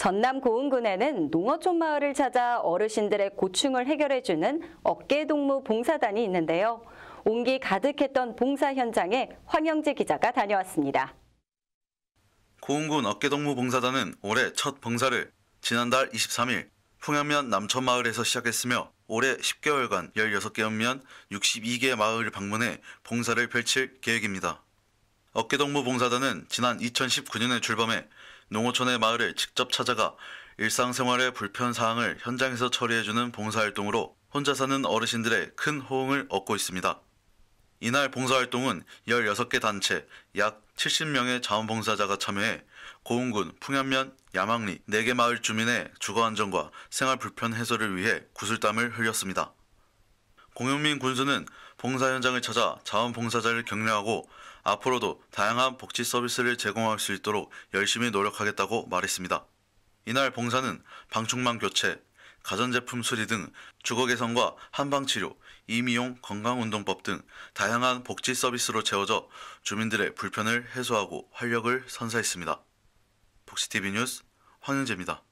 전남 고흥군에는 농어촌 마을을 찾아 어르신들의 고충을 해결해주는 어깨동무 봉사단이 있는데요. 온기 가득했던 봉사 현장에 황영재 기자가 다녀왔습니다. 고흥군 어깨동무 봉사단은 올해 첫 봉사를 지난달 23일 풍양면 남천마을에서 시작했으며 올해 10개월간 16개 읍면 62개 마을을 방문해 봉사를 펼칠 계획입니다. 어깨동무 봉사단은 지난 2019년에 출범해 농어촌의 마을을 직접 찾아가 일상생활의 불편사항을 현장에서 처리해주는 봉사활동으로 혼자 사는 어르신들의 큰 호응을 얻고 있습니다. 이날 봉사활동은 16개 단체 약 70명의 자원봉사자가 참여해 고흥군, 풍양면, 야막리 4개 마을 주민의 주거안정과 생활불편 해소를 위해 구슬땀을 흘렸습니다. 공영민 군수는 봉사 현장을 찾아 자원봉사자를 격려하고 앞으로도 다양한 복지 서비스를 제공할 수 있도록 열심히 노력하겠다고 말했습니다. 이날 봉사는 방충망 교체, 가전제품 수리 등 주거 개선과 한방치료, 이미용 건강운동법 등 다양한 복지 서비스로 채워져 주민들의 불편을 해소하고 활력을 선사했습니다. 복지TV 뉴스 황영재입니다.